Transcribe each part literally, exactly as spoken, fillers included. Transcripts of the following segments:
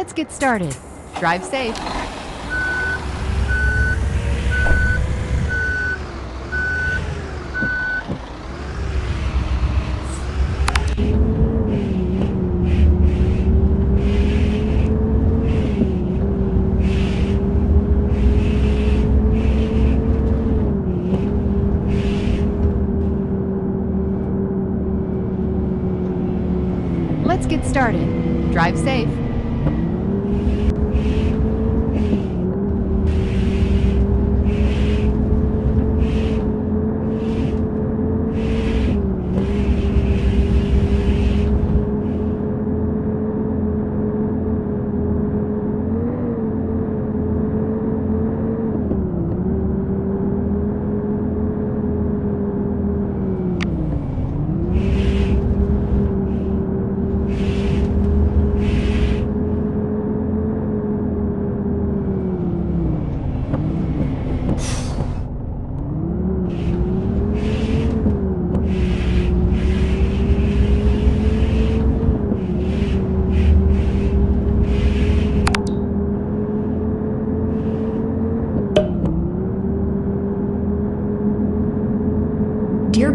Let's get started. Drive safe. Let's get started. Drive safe. Dear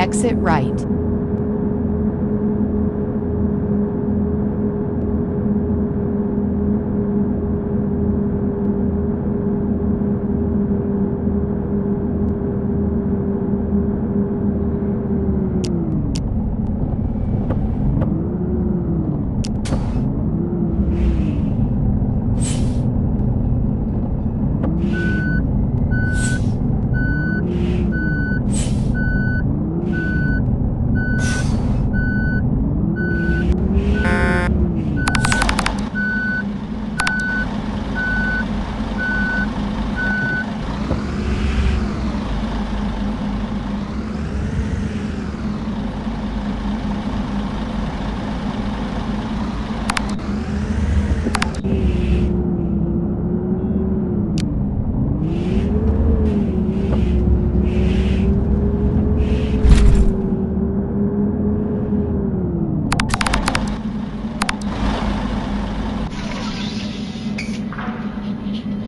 Exit right.